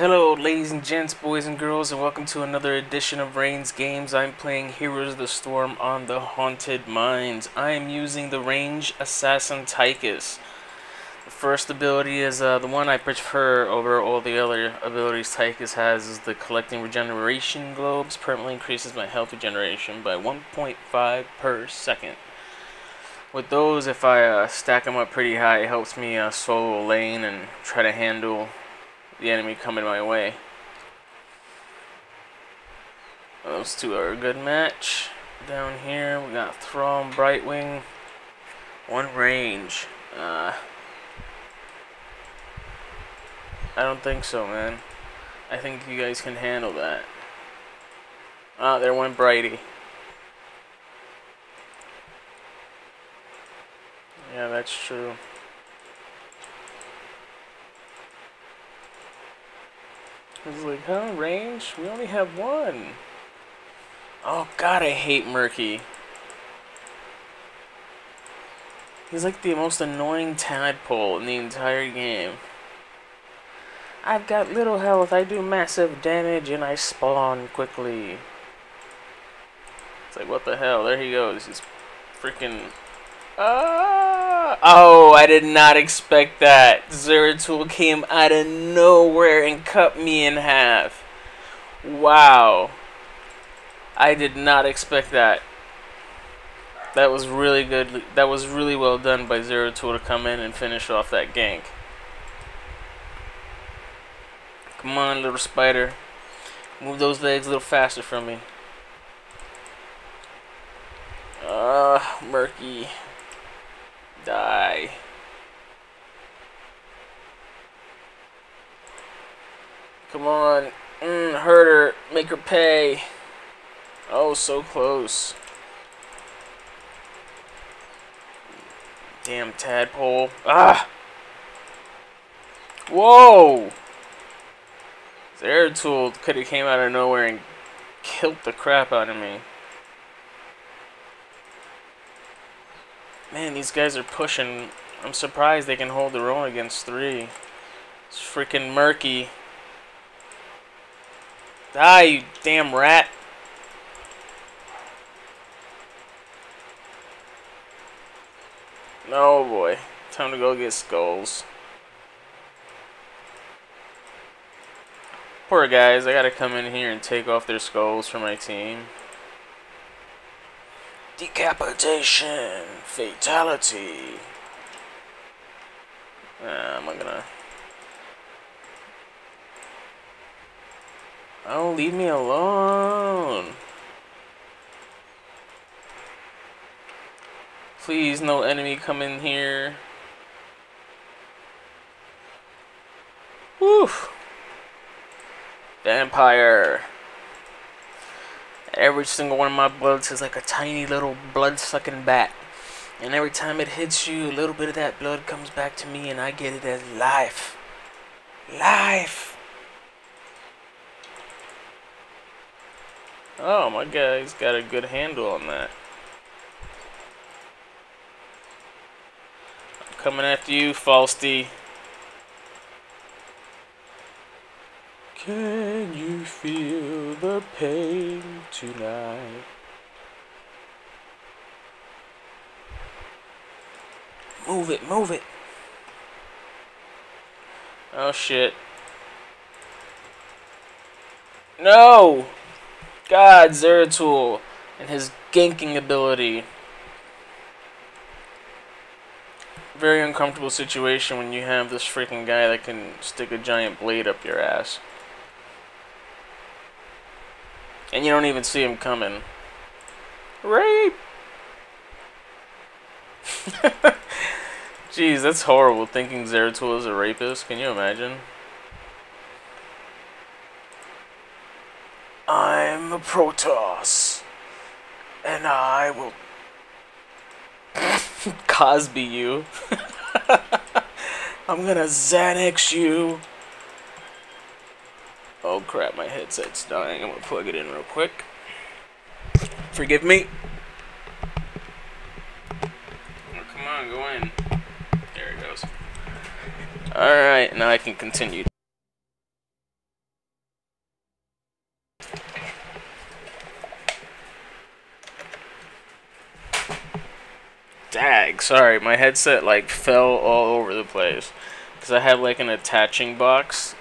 Hello ladies and gents, boys and girls, and welcome to another edition of Reigns Games. I'm playing Heroes of the Storm on the Haunted Mines. I am using the range assassin Tychus. The first ability is the one I prefer over all the other abilities Tychus has is the collecting regeneration globes. Permanently increases my health regeneration by 1.5 per second. With those, if I stack them up pretty high, it helps me solo lane and try to handle the enemy coming my way. Those two are a good match. Down here we got Thrall and Brightwing. One range. I don't think so, man. I think you guys can handle that. Ah, there went Brighty. Yeah, that's true. I was like, huh, range? We only have one. Oh god, I hate Murky. He's like the most annoying tadpole in the entire game. I've got little health, I do massive damage, and I spawn quickly. It's like, what the hell? There he goes. He's freaking... Oh, I did not expect that. Zeratul came out of nowhere and cut me in half. Wow. I did not expect that. That was really good. That was really well done by Zeratul to come in and finish off that gank. Come on, little spider. Move those legs a little faster for me. Murky. Die. Come on. Hurt her. Make her pay. Oh, so close. Damn tadpole. Ah! Whoa! Zeratul could have came out of nowhere and killed the crap out of me. Man, these guys are pushing. I'm surprised they can hold their own against three. It's freaking Murky. Die, you damn rat. Oh boy. Time to go get skulls. Poor guys, I gotta come in here and take off their skulls for my team. Decapitation! Fatality! I'm not gonna... Oh, leave me alone! Please, no enemy come in here. Woof! Vampire! Every single one of my bloods is like a tiny little blood-sucking bat. And every time it hits you, a little bit of that blood comes back to me and I get it as life. Life! Oh, my guy's got a good handle on that. I'm coming after you, Falstad. Can you feel the pain tonight? Move it, move it. Oh shit. No! God, Zeratul and his ganking ability. Very uncomfortable situation when you have this freaking guy that can stick a giant blade up your ass. And you don't even see him coming. Rape! Jeez, that's horrible, thinking Zeratul is a rapist. Can you imagine? I'm a Protoss. And I will... Cosby you. I'm gonna Xanax you. Oh crap, my headset's dying. I'm gonna plug it in real quick. Forgive me. Oh, come on, go in. There it goes. Alright, now I can continue. sag. Sorry, my headset like fell all over the place because I have like an attaching box.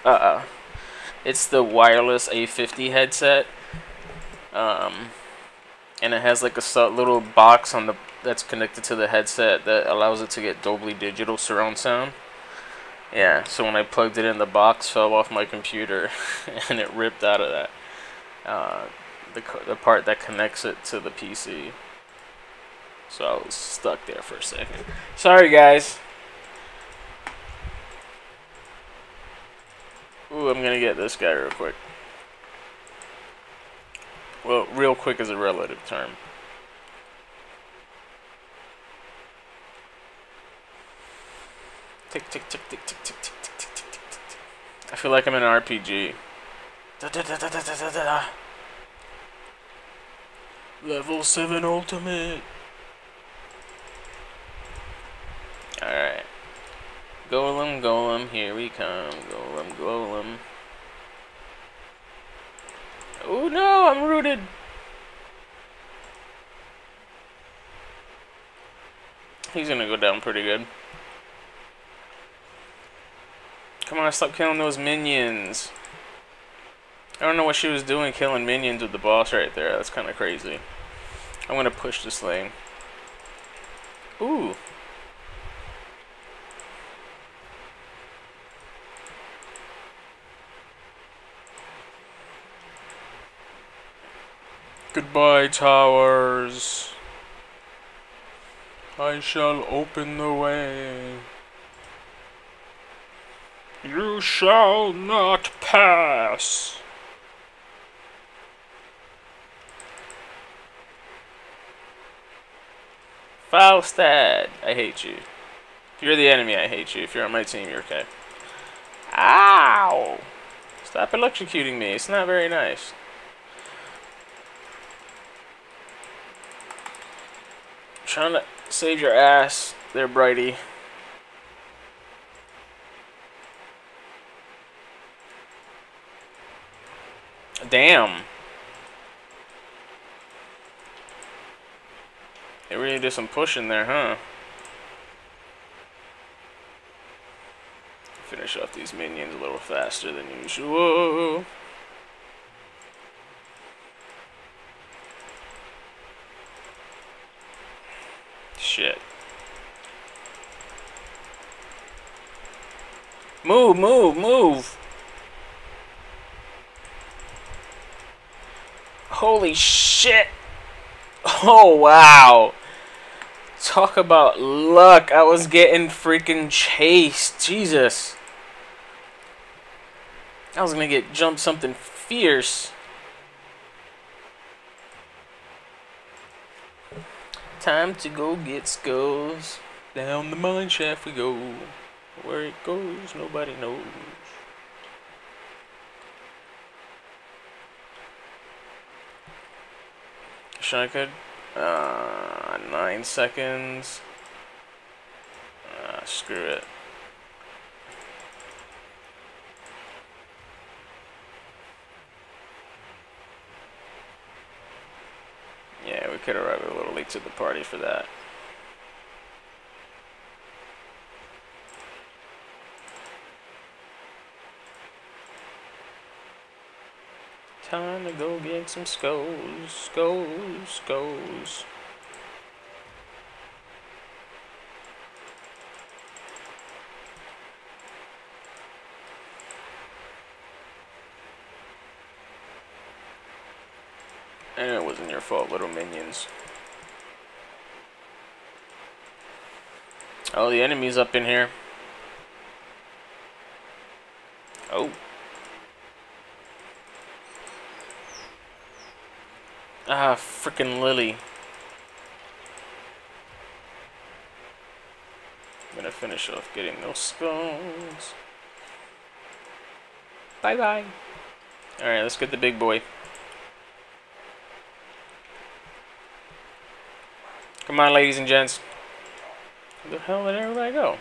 It's the wireless A50 headset, and it has like a little box on the that's connected to the headset that allows it to get Dolby Digital surround sound. Yeah, so when I plugged it in, the box fell off my computer and it ripped out of that the part that connects it to the PC. So I was stuck there for a second. Sorry, guys. Ooh, I'm gonna get this guy real quick. Well, real quick is a relative term. Tick tick tick tick tick tick tick tick tick tick tick tick. I feel like I'm in an RPG. Level 7 ultimate. Alright. Golem, golem, here we come. Golem, golem. Oh no, I'm rooted. He's gonna go down pretty good. Come on, stop killing those minions. I don't know what she was doing killing minions with the boss right there. That's kind of crazy. I'm going to push this lane. Ooh. Goodbye, towers. I shall open the way. You shall not pass. Falstad, I hate you. If you're the enemy, I hate you. If you're on my team, you're okay. Ow! Stop electrocuting me. It's not very nice. I'm trying to save your ass there, Brighty. Damn. They really did some pushing there, huh? Finish off these minions a little faster than usual. Shit. Move, move, move. Holy shit! Oh wow! Talk about luck! I was getting freaking chased! Jesus! I was gonna get jumped something fierce! Time to go get skulls! Down the mine shaft we go! Where it goes, nobody knows! Wish I could. 9 seconds. Screw it. Yeah, we could arrive a little late to the party for that. Time to go get some skulls, skulls, skulls. And it wasn't your fault, little minions. Oh, the enemy's up in here. Oh. Ah, frickin' Lily. I'm gonna finish off getting those skulls. Bye bye. Alright, let's get the big boy. Come on, ladies and gents. Where the hell did everybody go?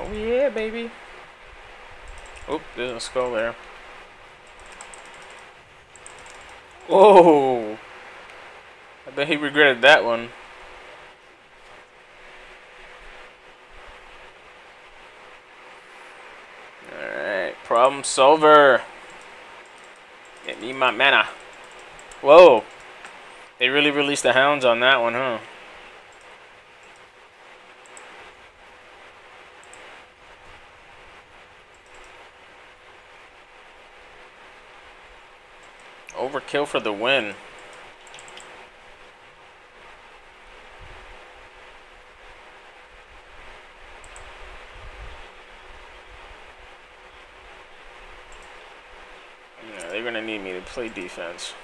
Oh yeah, baby. Oop, there's a skull there. Whoa! I bet he regretted that one. Alright, problem solver. Get me my mana. Whoa! They really released the hounds on that one, huh? Overkill for the win. Yeah, they're gonna need me to play defense.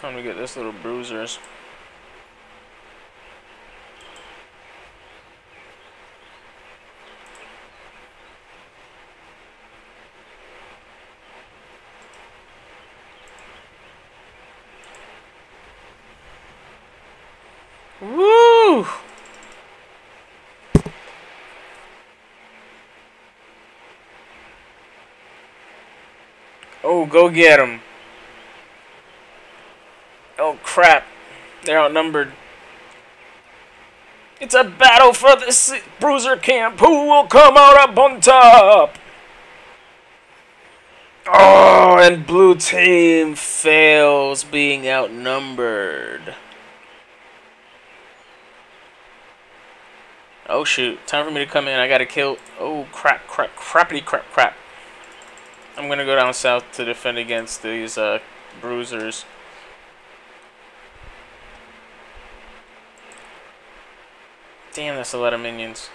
Time to get this little bruisers. Woo! Oh, go get him. Oh crap, they're outnumbered. It's a battle for this bruiser camp. Who will come out up on top? Oh, and blue team fails being outnumbered. Oh shoot, time for me to come in. I gotta kill. Oh crap, crap, crappity crap, crap. I'm gonna go down south to defend against these bruisers. Damn, that's a lot of minions.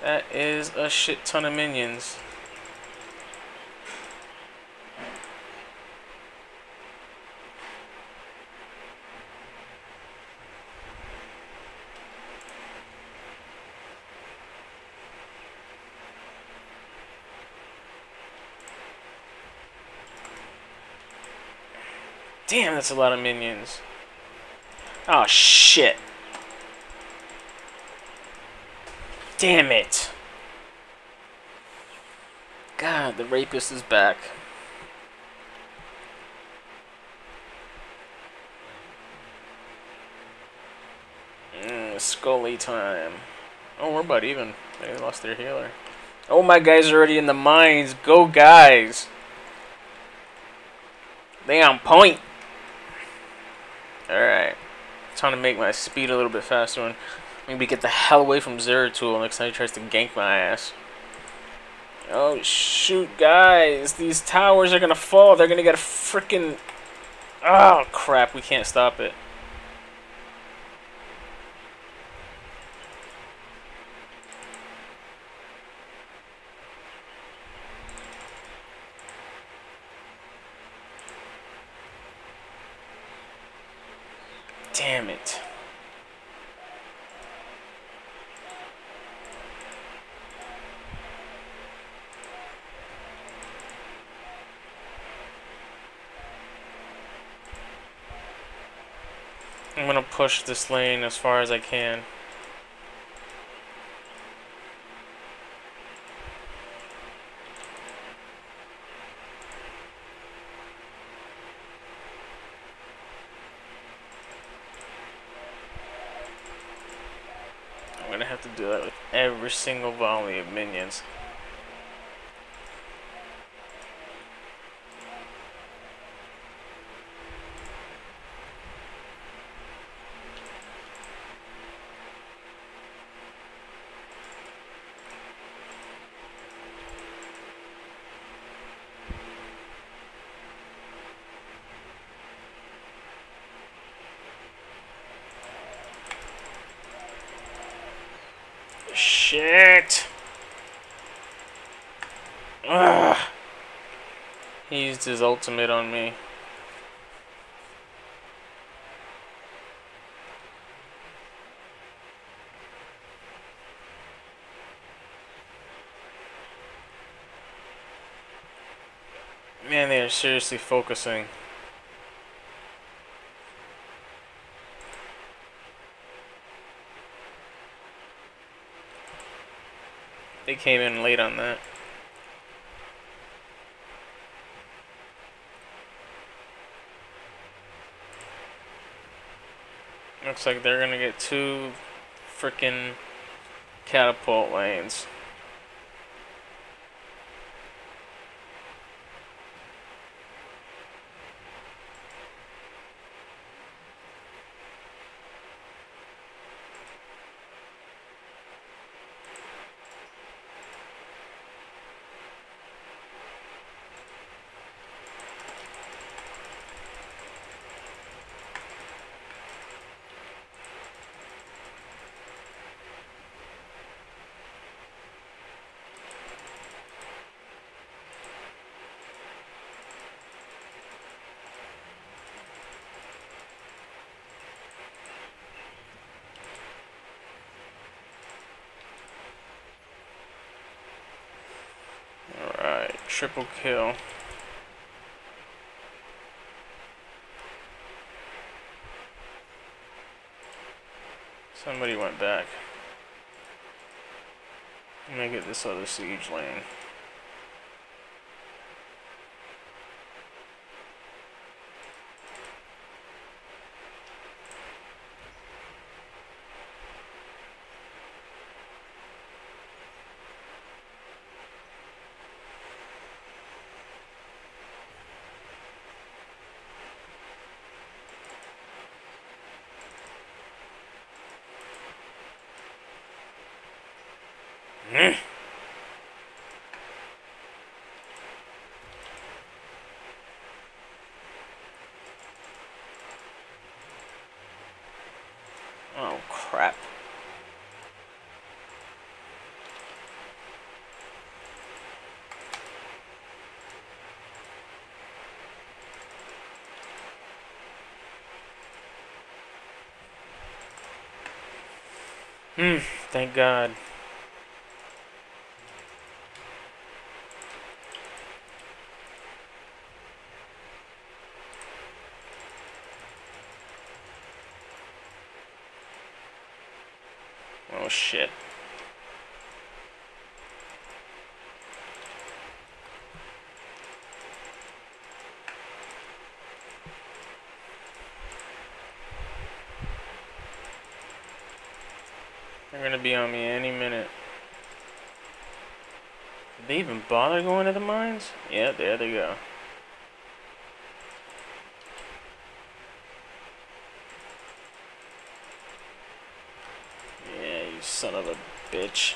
That is a shit ton of minions. Damn, that's a lot of minions. Oh, shit. Damn it. God, the rapist is back. Scully time. Oh, we're about even. They lost their healer. Oh, my guys are already in the mines. Go, guys. They on point. Alright, time to make my speed a little bit faster and maybe get the hell away from Zeratul next time he tries to gank my ass. Oh shoot guys, these towers are gonna fall, they're gonna get a freaking... Oh crap, we can't stop it. Damn it. I'm gonna push this lane as far as I can. I'm gonna have to do that with every single volley of minions. Shit! Ugh. He used his ultimate on me. Man, they are seriously focusing. They came in late on that. Looks like they're gonna get two frickin' catapult lanes. Triple kill. Somebody went back. I'm gonna get this other siege lane. Oh, crap. Thank God. Oh shit. They're gonna be on me any minute. Did they even bother going to the mines? Yeah, there they go. Son of a bitch.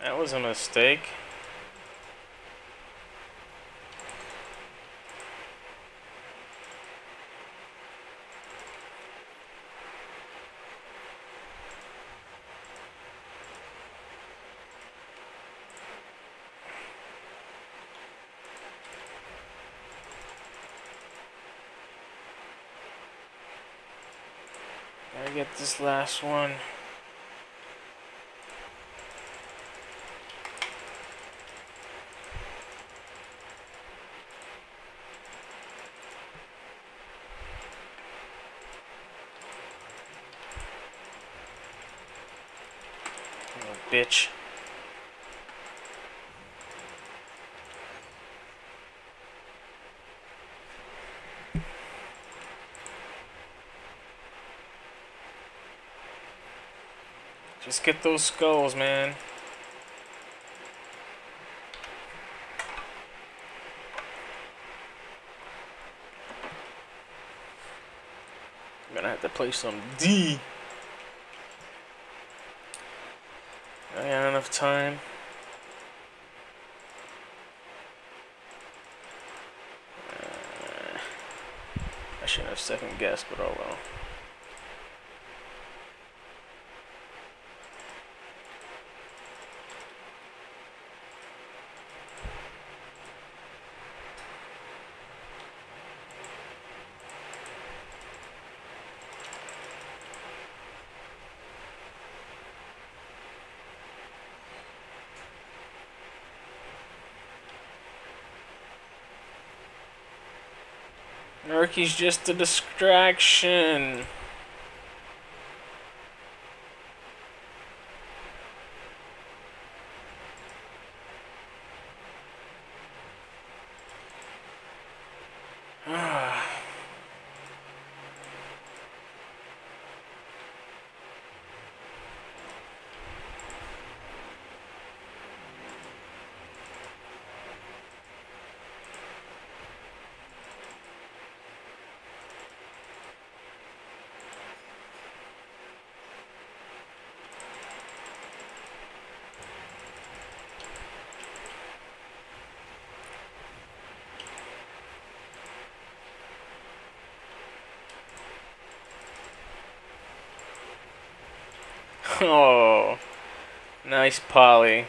That was a mistake. I get this last one. Oh, bitch. Just get those skulls, man. I'm gonna have to play some D. I got enough time. I shouldn't have second guessed, but oh well. Murky's just a distraction. Oh, nice poly.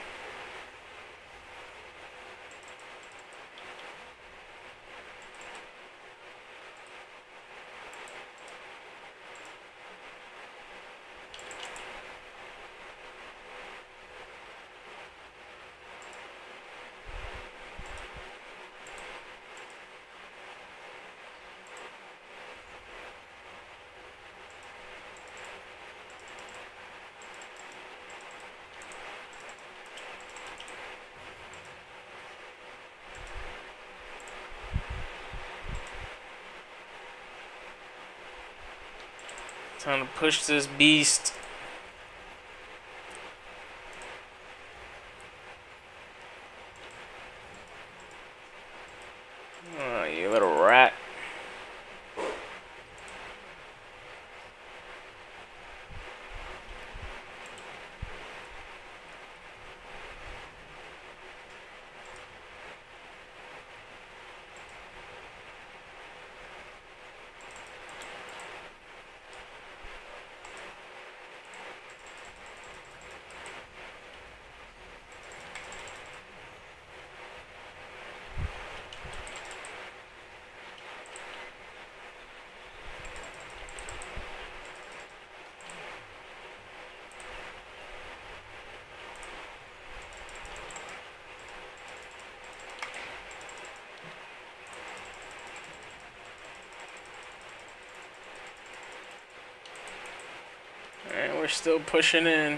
Time to push this beast. Oh, you little rat. We're still pushing in.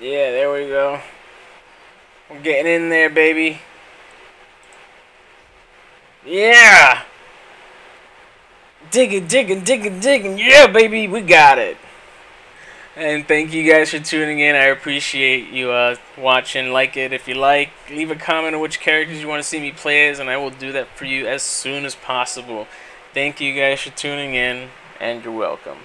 Yeah, there we go. I'm getting in there, baby. Yeah! Digging. Yeah, baby, we got it. And thank you guys for tuning in. I appreciate you watching. Like it if you like. Leave a comment on which characters you want to see me play as, and I will do that for you as soon as possible. Thank you guys for tuning in, and you're welcome.